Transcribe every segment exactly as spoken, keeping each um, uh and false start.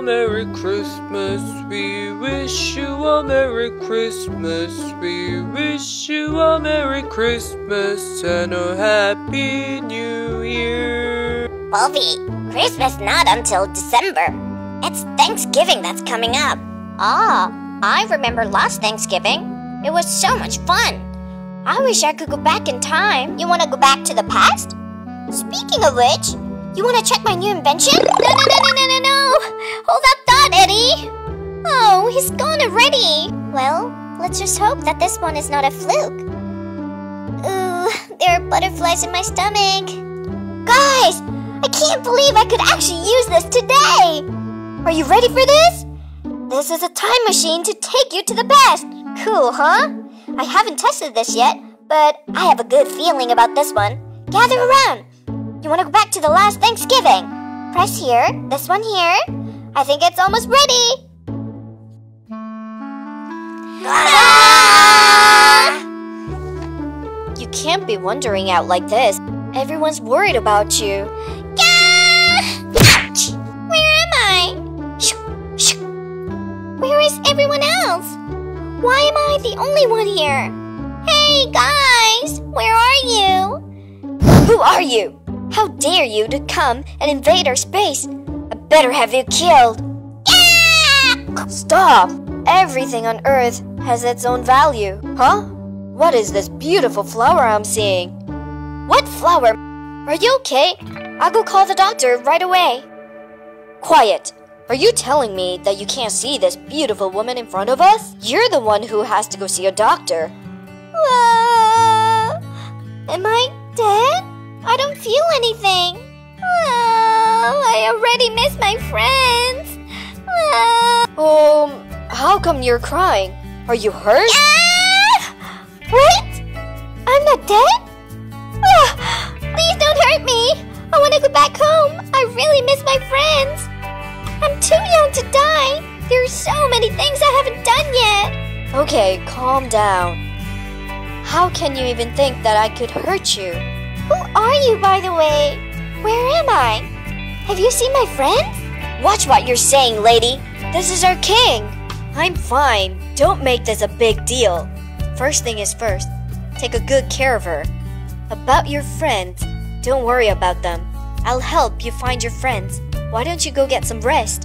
a Merry Christmas, we wish you a Merry Christmas, we wish you a Merry Christmas and a Happy New Year. Wolfie, Christmas not until December. It's Thanksgiving that's coming up. Ah, I remember last Thanksgiving. It was so much fun. I wish I could go back in time. You want to go back to the past? Speaking of which, you want to check my new invention? No, no, no, no, no, no, no! Hold that thought, Eddie! Oh, he's gone already! Well, let's just hope that this one is not a fluke. Ooh, there are butterflies in my stomach. Guys, I can't believe I could actually use this today! Are you ready for this? This is a time machine to take you to the past! Cool, huh? I haven't tested this yet, but I have a good feeling about this one. Gather around! You want to go back to the last Thanksgiving? Press here, this one here. I think it's almost ready. Ah! You can't be wandering out like this. Everyone's worried about you. Yeah! Where am I? Where is everyone else? Why am I the only one here? Hey guys, where are you? Who are you? How dare you to come and invade our space? I better have you killed. Yeah! Stop! Everything on Earth has its own value, huh? What is this beautiful flower I'm seeing? What flower? Are you okay? I'll go call the doctor right away. Quiet! Are you telling me that you can't see this beautiful woman in front of us? You're the one who has to go see a doctor. Uh, am I dead? I don't feel anything. Oh, I already miss my friends. Oh. Um, how come you're crying? Are you hurt? Ah! What? I'm not dead? Oh, please don't hurt me. I want to go back home. I really miss my friends. I'm too young to die. There are so many things I haven't done yet. Okay, calm down. How can you even think that I could hurt you? Who are you, by the way? Where am I? Have you seen my friends? Watch what you're saying, lady. This is our king. I'm fine. Don't make this a big deal. First thing is first. Take a good care of her. About your friends, don't worry about them. I'll help you find your friends. Why don't you go get some rest?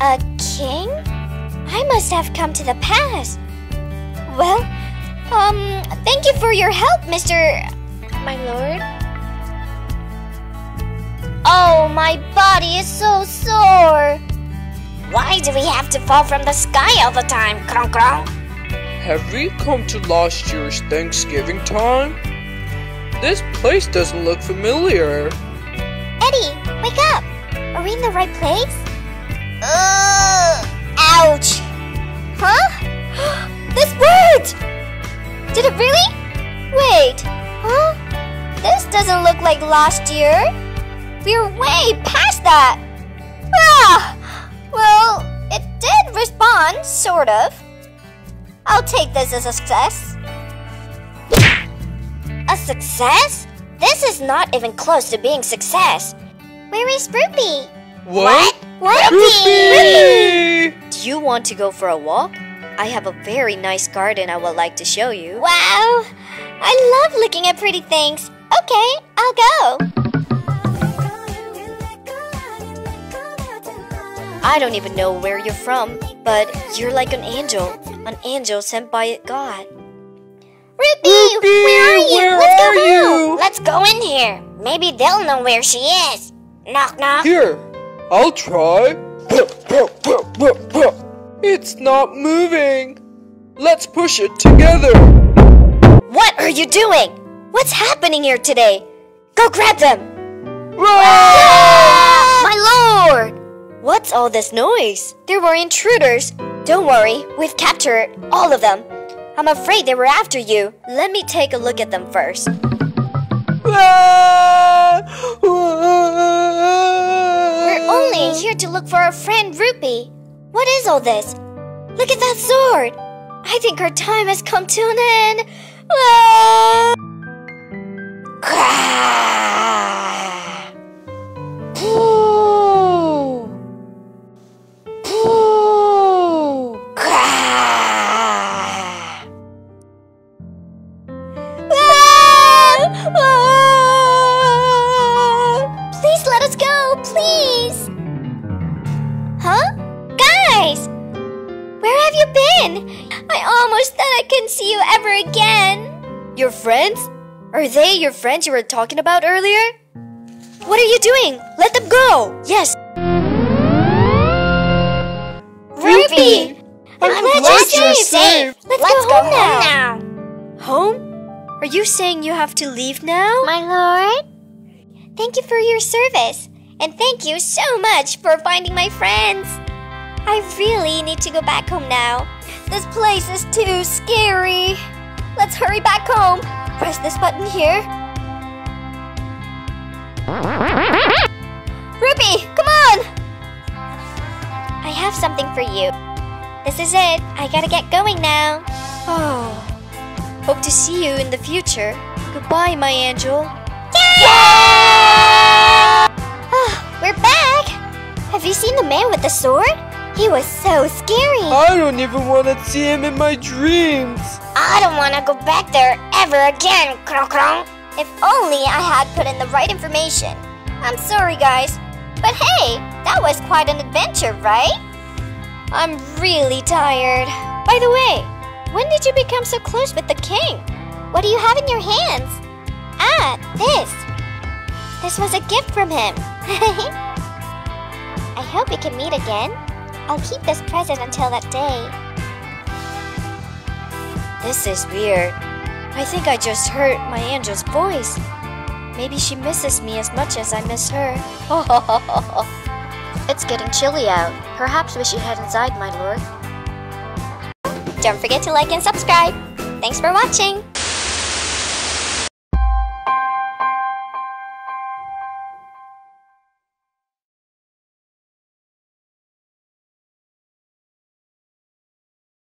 A king? I must have come to the past. Well, um, thank you for your help, Mister My lord? Oh, my body is so sore! Why do we have to fall from the sky all the time, Krong Krong? Have we come to last year's Thanksgiving time? This place doesn't look familiar. Eddie, wake up! Are we in the right place? Ugh! Ouch! Huh? This worked! Did it really? Wait! Huh? This doesn't look like last year. We're way past that. Ah! Well, it did respond, sort of. I'll take this as a success. A success? This is not even close to being success. Where is Rupy? What? What? Rupy! Do you want to go for a walk? I have a very nice garden I would like to show you. Wow! I love looking at pretty things. Okay, I'll go. I don't even know where you're from, but you're like an angel. An angel sent by God. Rupy, where are you? Where Let's are go you? Let's go in here. Maybe they'll know where she is. Knock, knock. Here, I'll try. It's not moving. Let's push it together. What are you doing? What's happening here today? Go grab them! Ah! My lord! What's all this noise? There were intruders. Don't worry, we've captured all of them. I'm afraid they were after you. Let me take a look at them first. Ah! Ah! We're only here to look for our friend Rupy. What is all this? Look at that sword! I think our time has come to an end. Never again! Your friends? Are they your friends you were talking about earlier? What are you doing? Let them go! Yes! Rupy! I'm, I'm glad, glad you're safe! safe. Let's, Let's go, home, go now. home now! Home? Are you saying you have to leave now? My lord? Thank you for your service. And thank you so much for finding my friends. I really need to go back home now. This place is too scary. Let's hurry back home. Press this button here. Rupy, come on! I have something for you. This is it. I gotta get going now. Oh. Hope to see you in the future. Goodbye, my angel. Yay! Yay! Oh, we're back! Have you seen the man with the sword? He was so scary. I don't even want to see him in my dreams. I don't want to go back there ever again, Krong Krong. If only I had put in the right information. I'm sorry, guys. But hey, that was quite an adventure, right? I'm really tired. By the way, when did you become so close with the king? What do you have in your hands? Ah, this. This was a gift from him. I hope we can meet again. I'll keep this present until that day. This is weird. I think I just heard my angel's voice. Maybe she misses me as much as I miss her. It's getting chilly out. Perhaps we should head inside, my lord. Don't forget to like and subscribe. Thanks for watching.